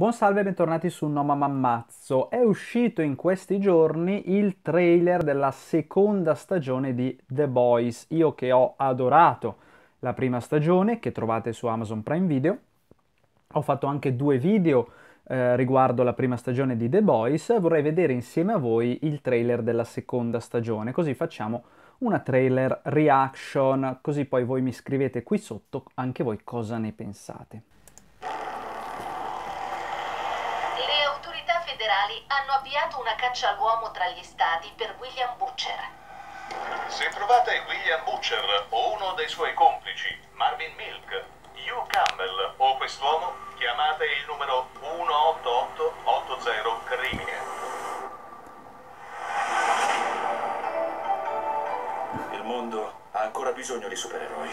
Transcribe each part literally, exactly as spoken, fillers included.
Buon salve e bentornati su NoMaMAmmazzo. È uscito in questi giorni il trailer della seconda stagione di The Boys. Io che ho adorato la prima stagione, che trovate su Amazon Prime Video, ho fatto anche due video eh, riguardo la prima stagione di The Boys. Vorrei vedere insieme a voi il trailer della seconda stagione, così facciamo una trailer reaction, così poi voi mi scrivete qui sotto anche voi cosa ne pensate. Hanno avviato una caccia all'uomo tra gli stati per William Butcher. Se trovate William Butcher o uno dei suoi complici, Marvin Milk, Hugh Campbell o quest'uomo, chiamate il numero uno otto otto otto zero crimine. Il mondo ha ancora bisogno di supereroi.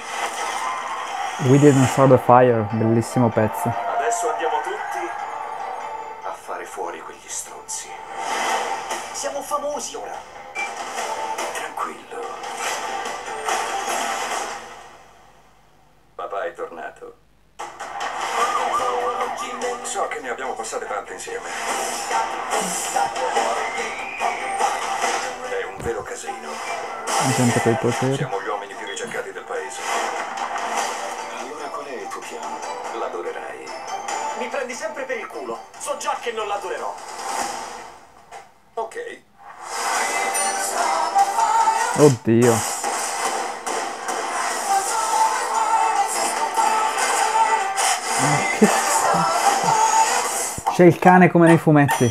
We Didn't Start the Fire, bellissimo pezzo. Adesso andiamo tutti a fare fuori quegli stronzi. Siamo famosi ora. Tranquillo. Papà è tornato. So che ne abbiamo passate tante insieme. È un vero casino. Siamo gli uomini più ricercati del paese. Allora qual è il tuo piano? L'adorerai. Mi prendi sempre per il culo. So già che non la adorerò. Ok. Oddio. C'è il cane come nei fumetti.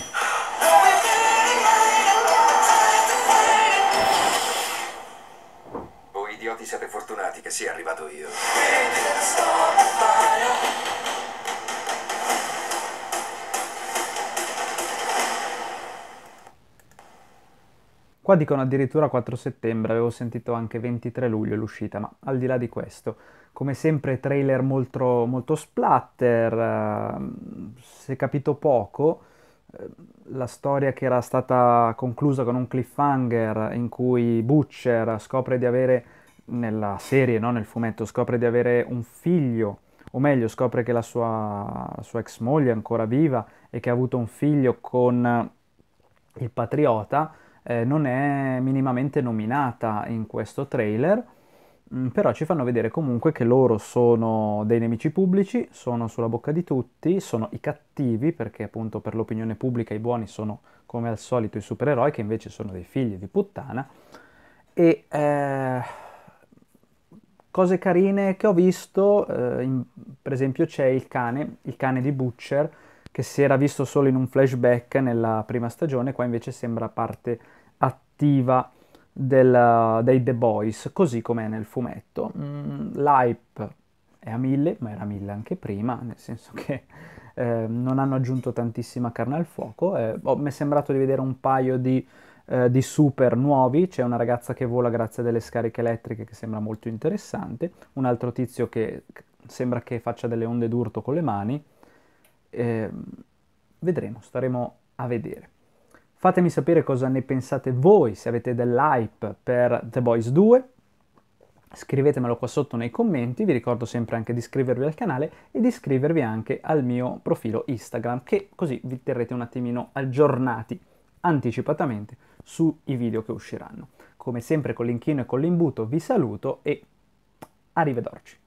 Voi idioti siete fortunati che sia arrivato io. Qua dicono addirittura quattro settembre, avevo sentito anche ventitré luglio l'uscita, ma al di là di questo, come sempre trailer molto, molto splatter, si è capito poco, la storia che era stata conclusa con un cliffhanger in cui Butcher scopre di avere, nella serie, no? Nel fumetto, scopre di avere un figlio, o meglio scopre che la sua, la sua ex moglie è ancora viva e che ha avuto un figlio con il Patriota. Eh, non è minimamente nominata in questo trailer, mh, però ci fanno vedere comunque che loro sono dei nemici pubblici, sono sulla bocca di tutti, sono i cattivi, perché appunto per l'opinione pubblica i buoni sono come al solito i supereroi, che invece sono dei figli di puttana. E eh, cose carine che ho visto, eh, in, per esempio c'è il cane, il cane di Butcher, che si era visto solo in un flashback nella prima stagione, qua invece sembra parte attiva del, dei The Boys, così com'è nel fumetto. L'hype è a mille, ma era a mille anche prima, nel senso che eh, non hanno aggiunto tantissima carne al fuoco. Eh, oh, mi è sembrato di vedere un paio di, eh, di super nuovi, c'è una ragazza che vola grazie a delle scariche elettriche che sembra molto interessante, un altro tizio che sembra che faccia delle onde d'urto con le mani. Eh, vedremo, staremo a vedere. Fatemi sapere cosa ne pensate voi, se avete dell'hype per The Boys due, scrivetemelo qua sotto nei commenti. Vi ricordo sempre anche di iscrivervi al canale e di iscrivervi anche al mio profilo Instagram, che così vi terrete un attimino aggiornati anticipatamente sui video che usciranno. Come sempre con l'inchino e con l'imbuto vi saluto e arrivederci.